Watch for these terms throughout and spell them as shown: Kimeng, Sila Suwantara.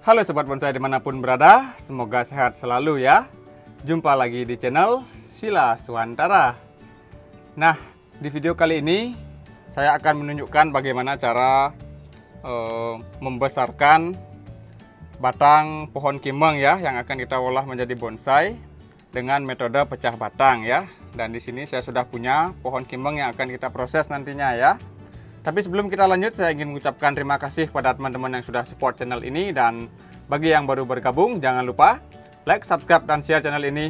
Halo sobat bonsai dimanapun berada, semoga sehat selalu ya. Jumpa lagi di channel Sila Suwantara. Nah, di video kali ini saya akan menunjukkan bagaimana cara membesarkan batang pohon kimeng ya, yang akan kita olah menjadi bonsai dengan metode pecah batang ya. Dan di sini saya sudah punya pohon kimeng yang akan kita proses nantinya ya. Tapi sebelum kita lanjut, saya ingin mengucapkan terima kasih kepada teman-teman yang sudah support channel ini. Dan bagi yang baru bergabung, jangan lupa like, subscribe, dan share channel ini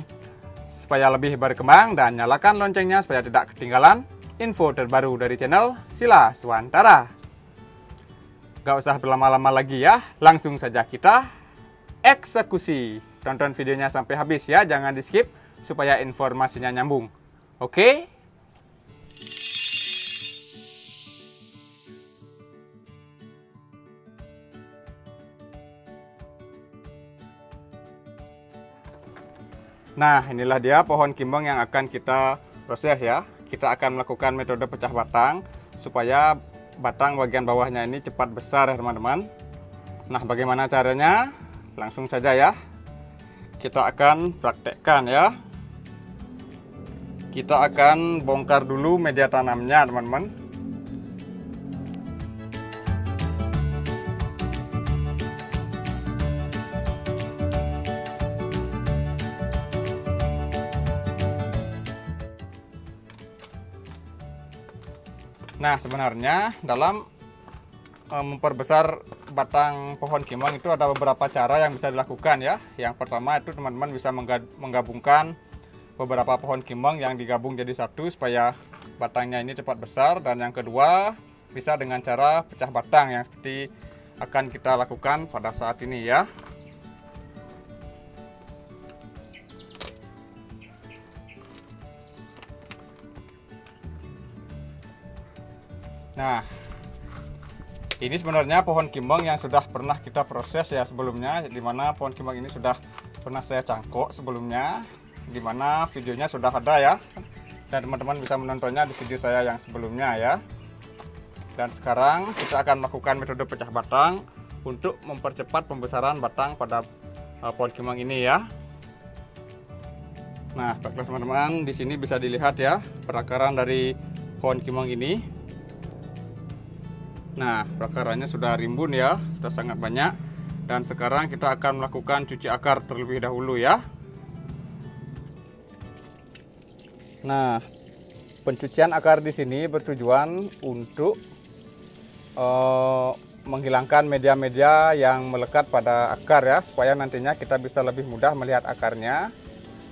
supaya lebih berkembang. Dan nyalakan loncengnya supaya tidak ketinggalan info terbaru dari channel Sila Suwantara. Gak usah berlama-lama lagi ya, langsung saja kita eksekusi. Tonton videonya sampai habis ya, jangan di skip supaya informasinya nyambung. Oke? Nah, inilah dia pohon kimeng yang akan kita proses ya. Kita akan melakukan metode pecah batang supaya batang bagian bawahnya ini cepat besar ya teman-teman. Nah, bagaimana caranya? Langsung saja ya, kita akan praktekkan ya. Kita akan bongkar dulu media tanamnya teman-teman. Nah, sebenarnya dalam memperbesar batang pohon kimeng itu ada beberapa cara yang bisa dilakukan ya. Yang pertama itu teman-teman bisa menggabungkan beberapa pohon kimeng yang digabung jadi satu supaya batangnya ini cepat besar. Dan yang kedua bisa dengan cara pecah batang yang seperti akan kita lakukan pada saat ini ya. Nah, ini sebenarnya pohon kimeng yang sudah pernah kita proses ya sebelumnya, dimana pohon kimeng ini sudah pernah saya cangkok sebelumnya, dimana videonya sudah ada ya, dan teman-teman bisa menontonnya di video saya yang sebelumnya ya. Dan sekarang kita akan melakukan metode pecah batang untuk mempercepat pembesaran batang pada pohon kimeng ini ya. Nah, baiklah teman-teman, di sini bisa dilihat ya perakaran dari pohon kimeng ini. Nah, perakarannya sudah rimbun ya, sudah sangat banyak. Dan sekarang kita akan melakukan cuci akar terlebih dahulu ya. Nah, pencucian akar di sini bertujuan untuk menghilangkan media-media yang melekat pada akar ya, supaya nantinya kita bisa lebih mudah melihat akarnya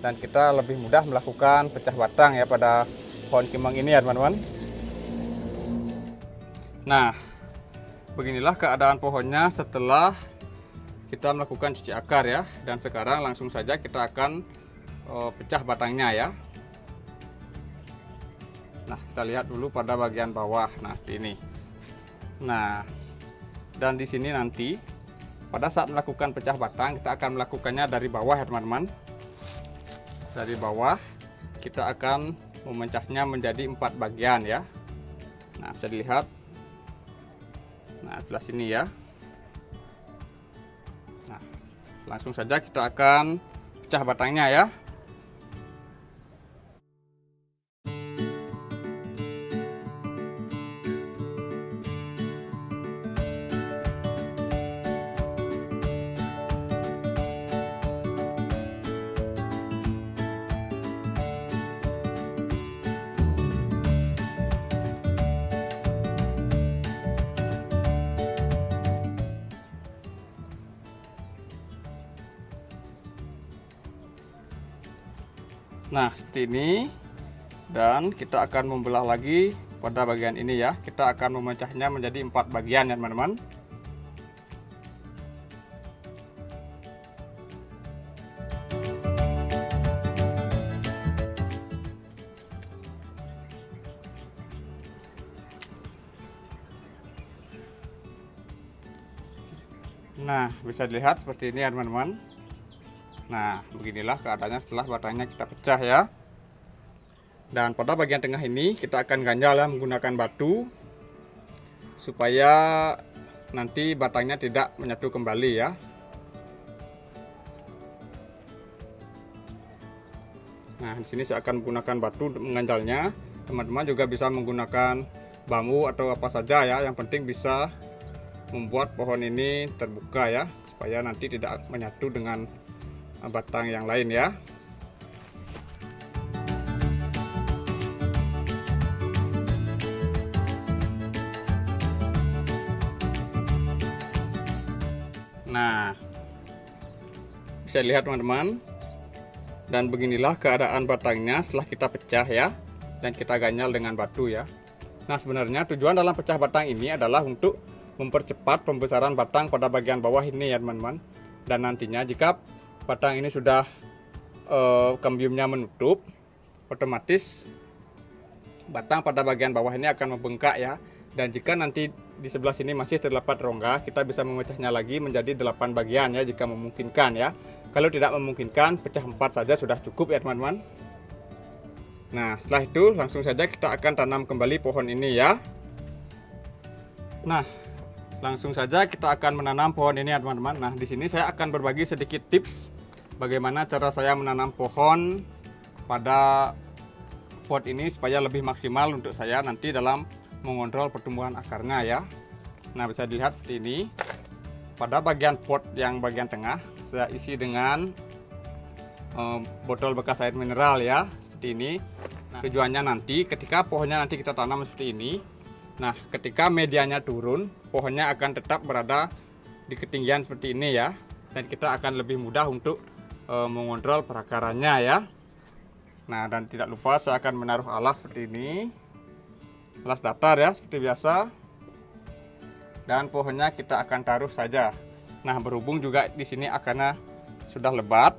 dan kita lebih mudah melakukan pecah batang ya pada pohon kimeng ini ya teman-teman. Nah, beginilah keadaan pohonnya setelah kita melakukan cuci akar ya. Dan sekarang langsung saja kita akan pecah batangnya ya. Nah, kita lihat dulu pada bagian bawah. Nah, ini. Nah, dan di sini nanti pada saat melakukan pecah batang kita akan melakukannya dari bawah ya teman-teman. Dari bawah kita akan memecahnya menjadi 4 bagian ya. Nah, bisa dilihat. Nah, sebelah sini ya. Nah, langsung saja kita akan pecah batangnya ya. Nah, seperti ini. Dan kita akan membelah lagi pada bagian ini ya. Kita akan memecahnya menjadi 4 bagian ya teman-teman. Nah, bisa dilihat seperti ini ya teman-teman. Nah, beginilah keadaannya setelah batangnya kita pecah ya. Dan pada bagian tengah ini kita akan ganjal ya, menggunakan batu supaya nanti batangnya tidak menyatu kembali ya. Nah, di sini saya akan menggunakan batu menganjalnya. Teman-teman juga bisa menggunakan bambu atau apa saja ya, yang penting bisa membuat pohon ini terbuka ya, supaya nanti tidak menyatu dengan batang yang lain ya. Nah, bisa lihat teman-teman, dan beginilah keadaan batangnya setelah kita pecah ya, dan kita ganjal dengan batu ya. Nah, sebenarnya tujuan dalam pecah batang ini adalah untuk mempercepat pembesaran batang pada bagian bawah ini ya teman-teman. Dan nantinya jika batang ini sudah kambiumnya menutup, otomatis batang pada bagian bawah ini akan membengkak ya. Dan jika nanti di sebelah sini masih terdapat rongga, kita bisa memecahnya lagi menjadi 8 bagian ya, jika memungkinkan ya. Kalau tidak memungkinkan, pecah 4 saja sudah cukup ya teman-teman. Nah, setelah itu langsung saja kita akan tanam kembali pohon ini ya. Nah, langsung saja kita akan menanam pohon ini ya teman-teman. Nah, di sini saya akan berbagi sedikit tips bagaimana cara saya menanam pohon pada pot ini supaya lebih maksimal untuk saya nanti dalam mengontrol pertumbuhan akarnya ya. Nah, bisa dilihat seperti ini. Pada bagian pot yang bagian tengah saya isi dengan botol bekas air mineral ya, seperti ini. Nah, tujuannya nanti ketika pohonnya nanti kita tanam seperti ini, nah ketika medianya turun, pohonnya akan tetap berada di ketinggian seperti ini ya, dan kita akan lebih mudah untuk mengontrol perakarannya ya. Nah, dan tidak lupa saya akan menaruh alas seperti ini, alas datar ya, seperti biasa, dan pohonnya kita akan taruh saja. Nah, berhubung juga di sini akarnya sudah lebat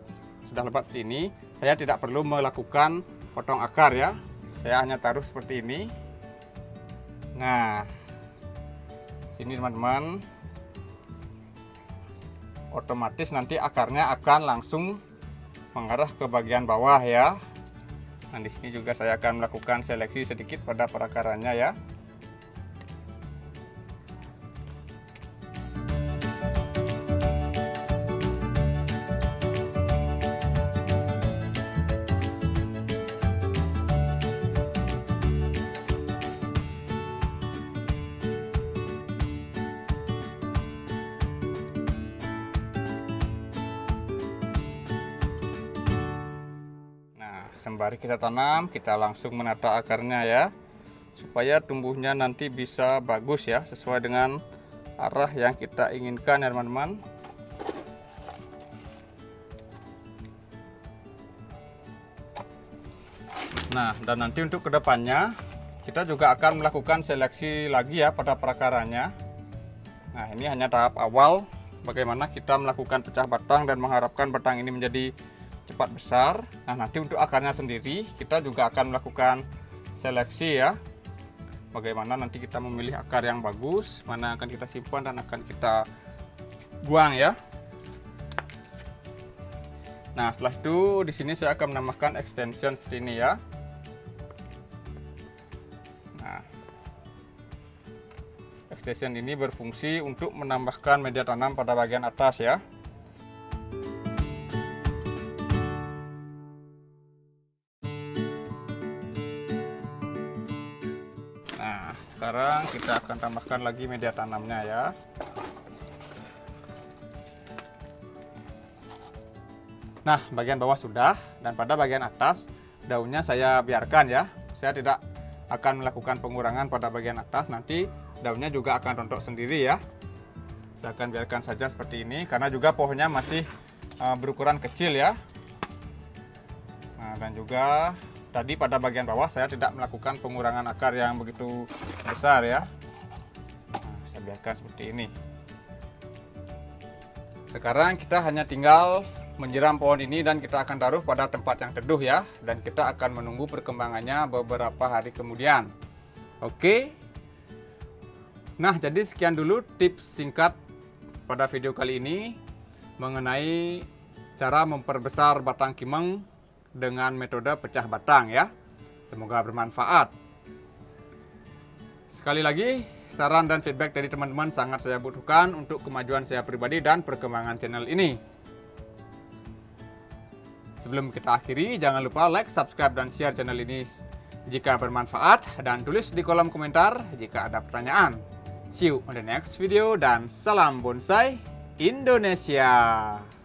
seperti ini, saya tidak perlu melakukan potong akar ya, saya hanya taruh seperti ini. Nah, sini teman-teman, otomatis nanti akarnya akan langsung mengarah ke bagian bawah ya. Nah, di sini juga saya akan melakukan seleksi sedikit pada perakarannya ya. Sembari kita tanam, kita langsung menata akarnya ya, supaya tumbuhnya nanti bisa bagus ya, sesuai dengan arah yang kita inginkan ya teman-teman. Nah, dan nanti untuk kedepannya kita juga akan melakukan seleksi lagi ya pada perakarannya. Nah, ini hanya tahap awal bagaimana kita melakukan pecah batang dan mengharapkan batang ini menjadi cepat besar. Nah, nanti untuk akarnya sendiri kita juga akan melakukan seleksi ya, bagaimana nanti kita memilih akar yang bagus, mana akan kita simpan dan akan kita buang ya. Nah, setelah itu di sini saya akan menambahkan extension seperti ini ya. Nah, extension ini berfungsi untuk menambahkan media tanam pada bagian atas ya. Nah, sekarang kita akan tambahkan lagi media tanamnya ya. Nah, bagian bawah sudah, dan pada bagian atas daunnya saya biarkan ya. Saya tidak akan melakukan pengurangan pada bagian atas, nanti daunnya juga akan rontok sendiri ya. Saya akan biarkan saja seperti ini karena juga pohonnya masih berukuran kecil ya. Nah, dan juga tadi pada bagian bawah saya tidak melakukan pengurangan akar yang begitu besar ya. Nah, saya biarkan seperti ini. Sekarang kita hanya tinggal menyiram pohon ini dan kita akan taruh pada tempat yang teduh ya. Dan kita akan menunggu perkembangannya beberapa hari kemudian. Oke. Nah, jadi sekian dulu tips singkat pada video kali ini mengenai cara memperbesar batang kimeng dengan metode pecah batang ya. Semoga bermanfaat. Sekali lagi, saran dan feedback dari teman-teman sangat saya butuhkan untuk kemajuan saya pribadi dan perkembangan channel ini. Sebelum kita akhiri, jangan lupa like, subscribe, dan share channel ini jika bermanfaat, dan tulis di kolom komentar jika ada pertanyaan. See you on the next video, dan salam bonsai Indonesia!